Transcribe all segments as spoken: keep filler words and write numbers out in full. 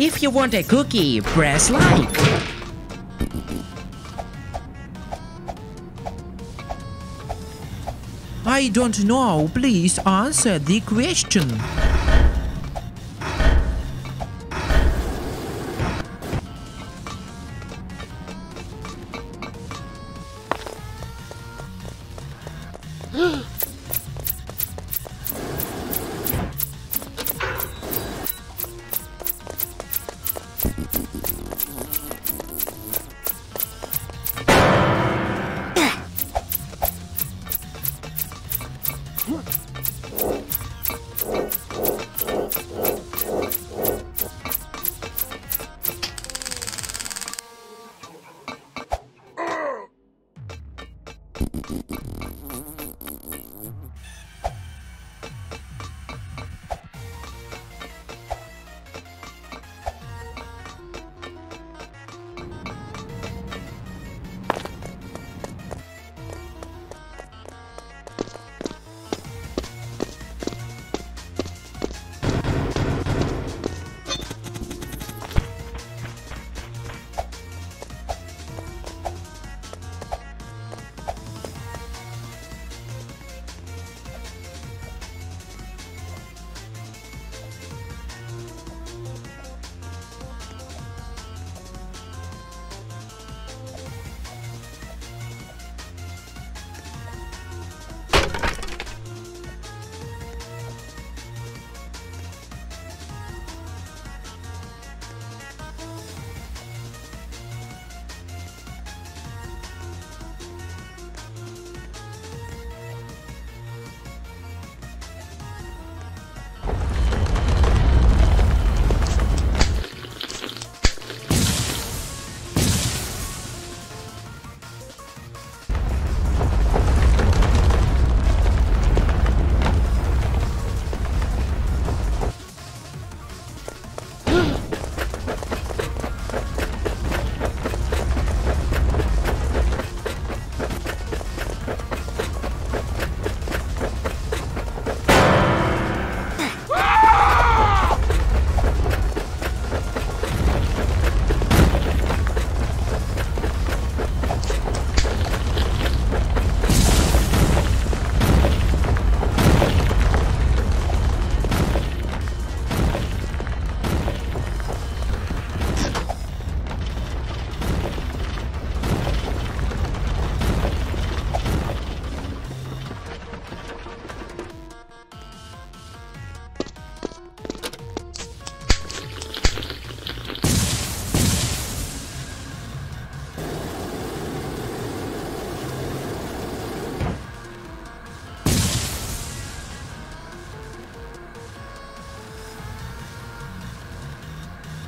If you want a cookie, press like. I don't know. Please answer the question.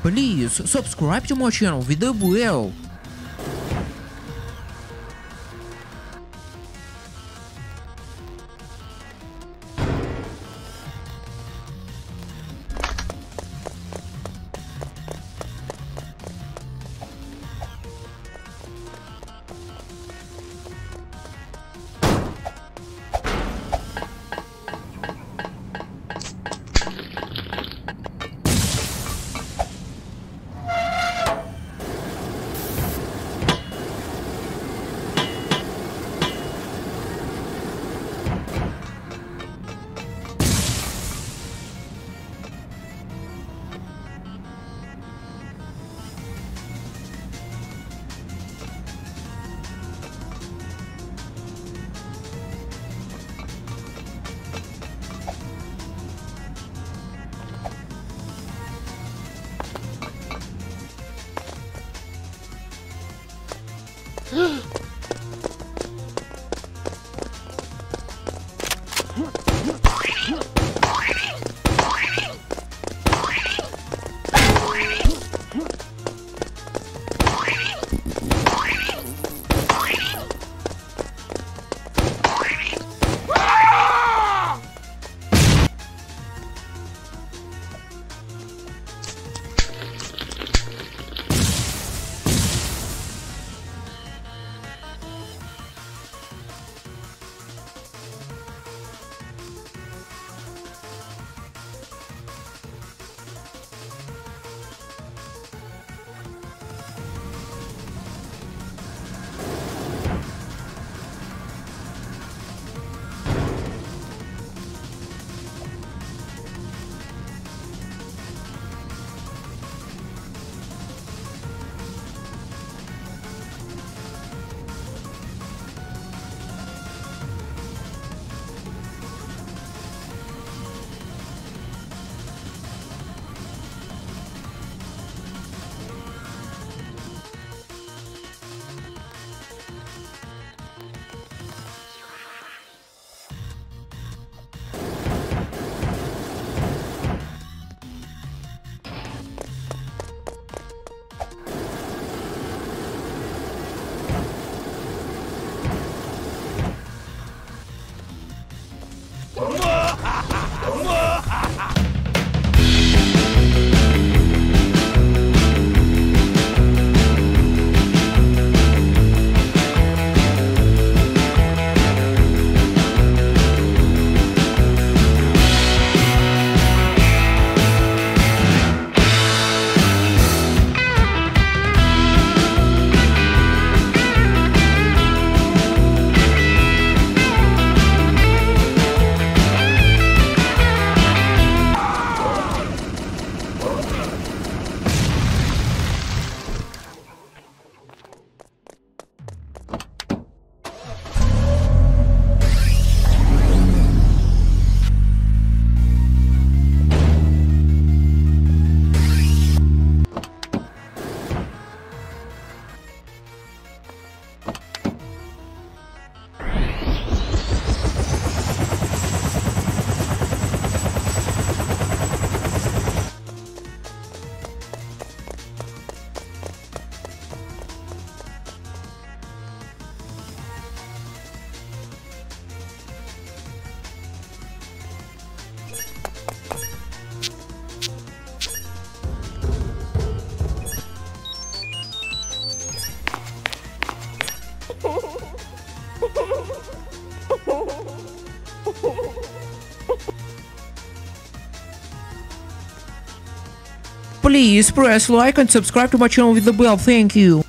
Please subscribe to my channel with the bell. Please press like and subscribe to my channel with the bell, thank you.